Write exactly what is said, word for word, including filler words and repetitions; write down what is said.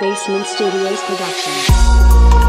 Basement Studios Productions.